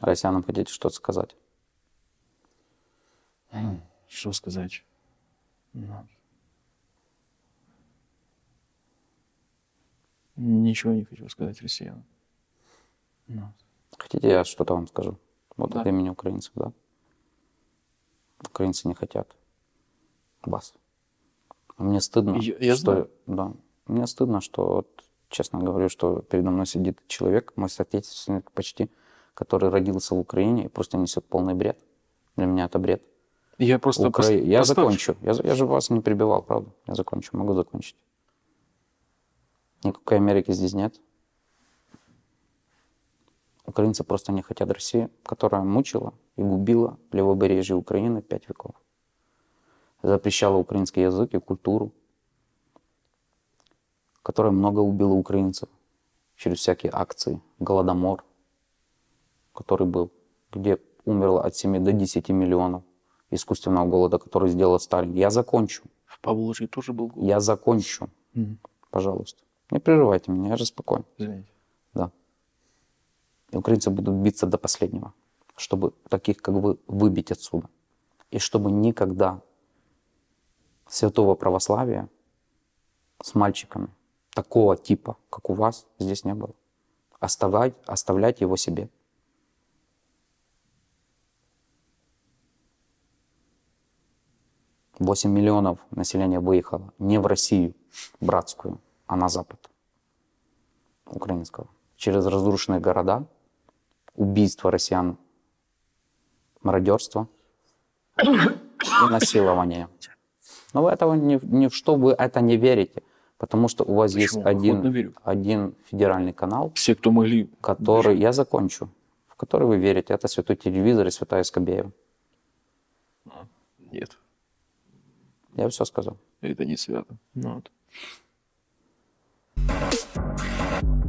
Россиянам хотите что-то сказать? Что сказать? Ничего не хочу сказать россиянам. Хотите, я что-то вам скажу? Вот да. От имени украинцев, да? Украинцы не хотят вас. Мне стыдно, я что... Да. Мне стыдно, что, вот, честно говорю, что передо мной сидит человек, мой соотечественник почти, который родился в Украине и просто несет полный бред. Для меня это бред. Я просто... Я закончу. Я же вас не перебивал, правда. Я закончу, могу закончить. Никакой Америки здесь нет. Украинцы просто не хотят России, которая мучила и губила левобережье Украины 5 веков. Запрещала украинский язык и культуру, которая много убила украинцев через всякие акции. Голодомор, который был, где умерло от 7 до 10 миллионов искусственного голода, который сделал Сталин. Я закончу. В Поволжье тоже был голод. Я закончу. Пожалуйста. Не прерывайте меня, я же спокоен. Извините. Да. И украинцы будут биться до последнего, чтобы таких, как вы, выбить отсюда. И чтобы никогда святого православия с мальчиками такого типа, как у вас, здесь не было. Оставлять его себе. — 8 миллионов населения выехало не в Россию братскую, а на запад украинского. Через разрушенные города, убийство россиян, мародерство и насилование. Но вы этого ни в что вы это не верите, потому что у вас есть один федеральный канал, все, кто могли, который я закончу, в который вы верите. Это святой телевизор и святая Скобеева. Нет. Я все сказал. Это не свято. Ну, вот.